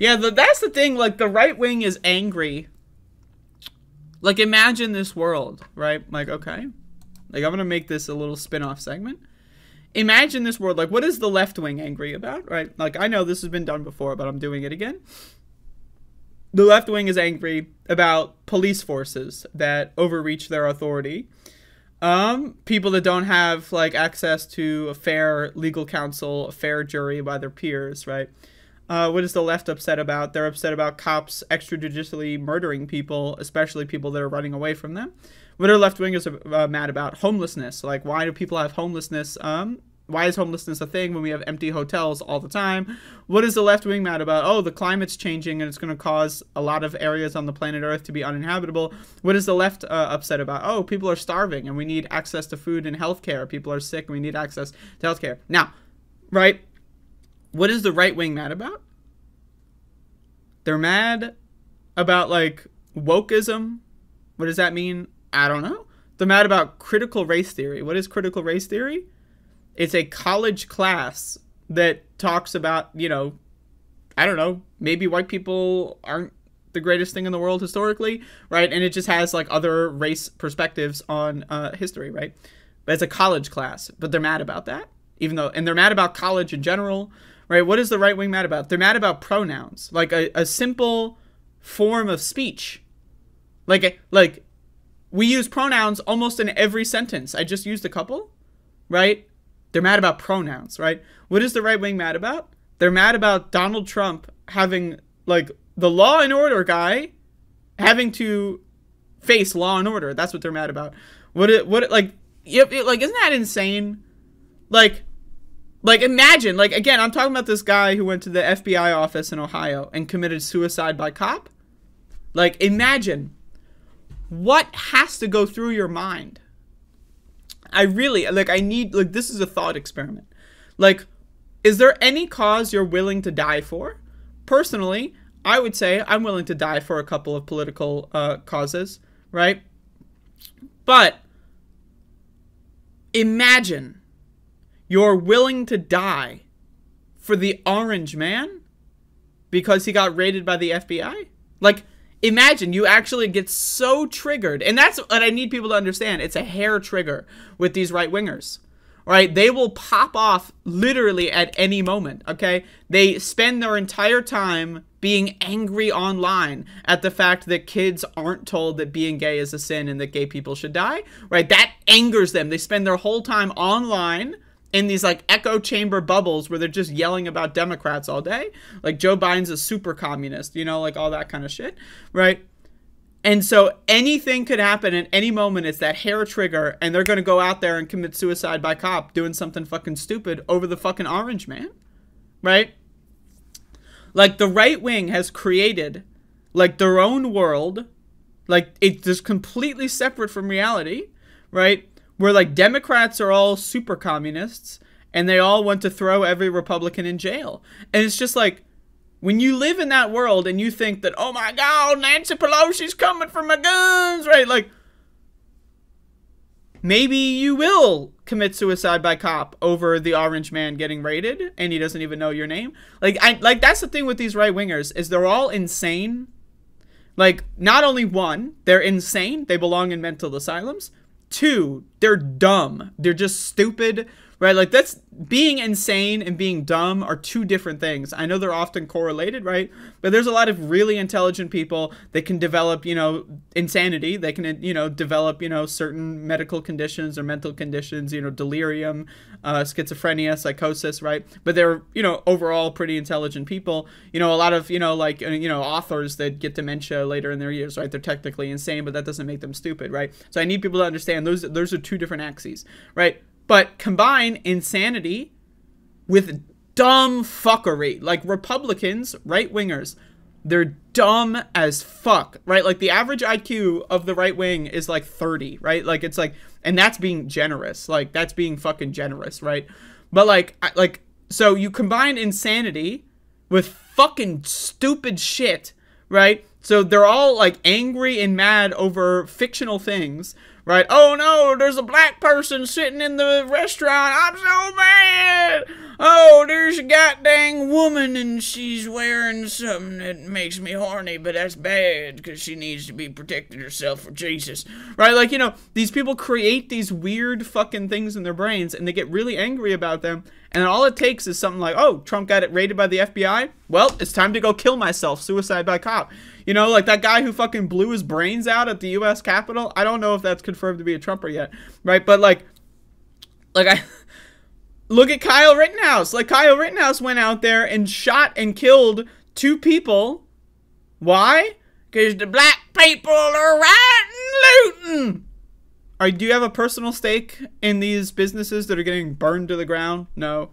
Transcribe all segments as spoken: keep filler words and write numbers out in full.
Yeah, the, that's the thing. Like, the right wing is angry. Like, imagine this world, right? Like, okay. Like, I'm going to make this a little spin-off segment. Imagine this world. Like, what is the left wing angry about, right? Like, I know this has been done before, but I'm doing it again. The left wing is angry about police forces that overreach their authority. Um, people that don't have, like, access to a fair legal counsel, a fair jury by their peers, right? Uh, what is the left upset about? They're upset about cops extrajudicially murdering people, especially people that are running away from them. What are left-wingers uh, mad about? Homelessness. Like, why do people have homelessness? Um, why is homelessness a thing when we have empty hotels all the time? What is the left-wing mad about? Oh, the climate's changing and it's going to cause a lot of areas on the planet Earth to be uninhabitable. What is the left uh, upset about? Oh, people are starving and we need access to food and healthcare. People are sick and we need access to healthcare. Now, right? What is the right wing mad about? They're mad about, like, wokeism. What does that mean? I don't know. They're mad about critical race theory. What is critical race theory? It's a college class that talks about, you know, I don't know, maybe white people aren't the greatest thing in the world historically, right? And it just has, like, other race perspectives on uh, history, right? But it's a college class, but they're mad about that, even though, and they're mad about college in general. Right, what is the right wing mad about? They're mad about pronouns, like a, a simple form of speech. Like, like we use pronouns almost in every sentence. I just used a couple, right? They're mad about pronouns, right? What is the right wing mad about? They're mad about Donald Trump having, like, the law and order guy having to face law and order. That's what they're mad about. What, it, what, it, like, yep, it, like, isn't that insane? Like, Like, imagine, like, again, I'm talking about this guy who went to the F B I office in Ohio and committed suicide by cop. Like, imagine what has to go through your mind. I really, like, I need, like, this is a thought experiment. Like, is there any cause you're willing to die for? Personally, I would say I'm willing to die for a couple of political uh, causes, right? But imagine you're willing to die for the orange man because he got raided by the F B I? Like, imagine you actually get so triggered. And that's what I need people to understand. It's a hair trigger with these right-wingers, right? They will pop off literally at any moment, okay? They spend their entire time being angry online at the fact that kids aren't told that being gay is a sin and that gay people should die, right? That angers them. They spend their whole time online in these, like, echo chamber bubbles where they're just yelling about Democrats all day. Like, Joe Biden's a super communist, you know, like, all that kind of shit, right? And so anything could happen at any moment. It's that hair trigger, and they're going to go out there and commit suicide by cop doing something fucking stupid over the fucking orange man, right? Like, the right wing has created, like, their own world. Like, it's just completely separate from reality, right? Where, like, Democrats are all super communists and they all want to throw every Republican in jail. And it's just like, when you live in that world and you think that, oh my God, Nancy Pelosi's coming for my guns, right? Like, maybe you will commit suicide by cop over the orange man getting raided and he doesn't even know your name. Like, I, like that's the thing with these right wingers is they're all insane. Like, not only one, they're insane. They belong in mental asylums. Two, they're dumb. They're just stupid, right? Like, that's being insane and being dumb are two different things. I know they're often correlated, right? But there's a lot of really intelligent people that can develop, you know, insanity. They can, you know, develop, you know, certain medical conditions or mental conditions, you know, delirium, uh, schizophrenia, psychosis, right? But they're, you know, overall pretty intelligent people. You know, a lot of, you know, like, you know, authors that get dementia later in their years, right? They're technically insane, but that doesn't make them stupid, right? So I need people to understand those, those are two different axes, right? But combine insanity with dumb fuckery. Like, Republicans, right-wingers, they're dumb as fuck, right? Like, the average I Q of the right wing is, like, thirty, right? Like, it's like, and that's being generous. Like, that's being fucking generous, right? But, like, I, like, so you combine insanity with fucking stupid shit, right? So they're all, like, angry and mad over fictional things, right? Oh no, there's a black person sitting in the restaurant. I'm so mad. Oh, there's a goddamn woman and she's wearing something that makes me horny, but that's bad because she needs to be protecting herself for Jesus, right? Like, you know, these people create these weird fucking things in their brains and they get really angry about them. And all it takes is something like, oh, Trump got it raided by the F B I. Well, it's time to go kill myself. Suicide by cop. You know, like that guy who fucking blew his brains out at the U S Capitol. I don't know if that's confirmed to be a Trumper yet, right? But like, like I look at Kyle Rittenhouse. Like Kyle Rittenhouse went out there and shot and killed two people. Why? Because the black people are rioting, looting. All right, do you have a personal stake in these businesses that are getting burned to the ground? No.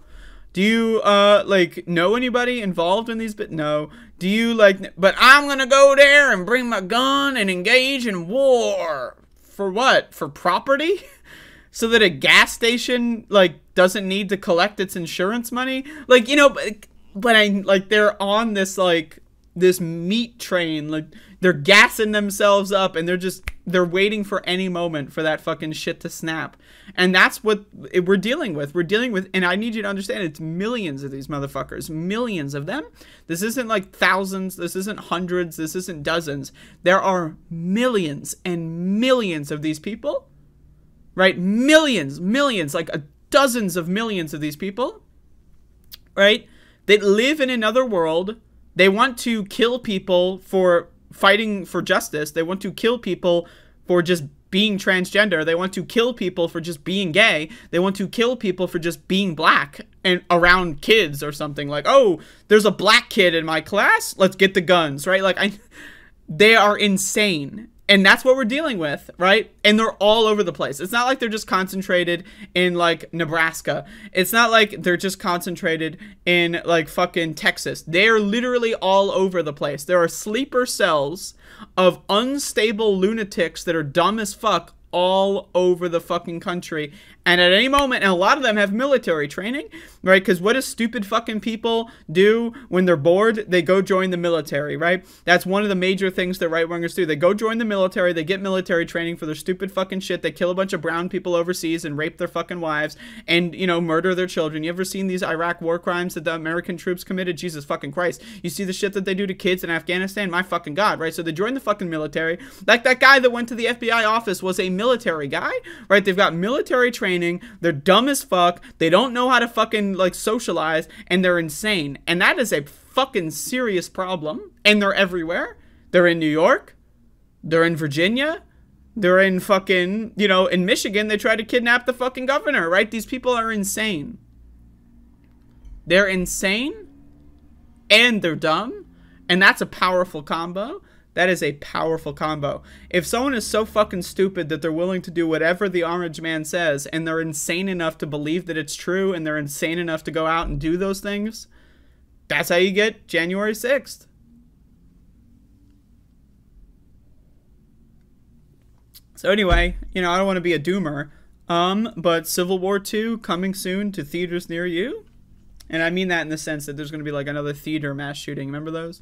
Do you, uh, like, know anybody involved in these? But no. Do you, like, but I'm going to go there and bring my gun and engage in war. For what? For property? So that a gas station, like, doesn't need to collect its insurance money? Like, you know, but, but I, like, they're on this, like, this meat train, like they're gassing themselves up and they're just, they're waiting for any moment for that fucking shit to snap. And that's what it, we're dealing with. We're dealing with, and I need you to understand, it's millions of these motherfuckers, millions of them. This isn't like thousands. This isn't hundreds. This isn't dozens. There are millions and millions of these people, right? Millions, millions, like a dozens of millions of these people, right? That live in another world. They want to kill people for fighting for justice. They want to kill people for just being transgender. They want to kill people for just being gay. They want to kill people for just being black and around kids or something. Like, oh, there's a black kid in my class. Let's get the guns, right? Like, I, they are insane. And that's what we're dealing with, right? And they're all over the place. It's not like they're just concentrated in, like, Nebraska. It's not like they're just concentrated in, like, fucking Texas. They're literally all over the place. There are sleeper cells of unstable lunatics that are dumb as fuck all over the fucking country. And at any moment, and a lot of them have military training, right? Because what do stupid fucking people do when they're bored? They go join the military, right? That's one of the major things that right-wingers do. They go join the military, they get military training for their stupid fucking shit, they kill a bunch of brown people overseas and rape their fucking wives and, you know, murder their children. You ever seen these Iraq war crimes that the American troops committed? Jesus fucking Christ. You see the shit that they do to kids in Afghanistan? My fucking God, right? So they join the fucking military. Like that guy that went to the F B I office was a military guy, right? They've got military training. They're dumb as fuck. They don't know how to fucking, like, socialize, and they're insane. And that is a fucking serious problem. And they're everywhere. They're in New York. They're in Virginia. They're in fucking, you know, in Michigan, they tried to kidnap the fucking governor, right? These people are insane. They're insane and they're dumb. And that's a powerful combo. That is a powerful combo. If someone is so fucking stupid that they're willing to do whatever the orange man says and they're insane enough to believe that it's true and they're insane enough to go out and do those things, that's how you get January sixth. So anyway, you know, I don't want to be a doomer, um, but Civil War two coming soon to theaters near you. And I mean that in the sense that there's going to be like another theater mass shooting. Remember those?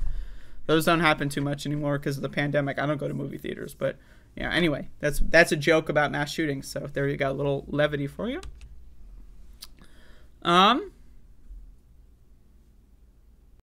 Those don't happen too much anymore because of the pandemic. I don't go to movie theaters, but yeah. Anyway, that's that's a joke about mass shootings. So there you go, a little levity for you. Um.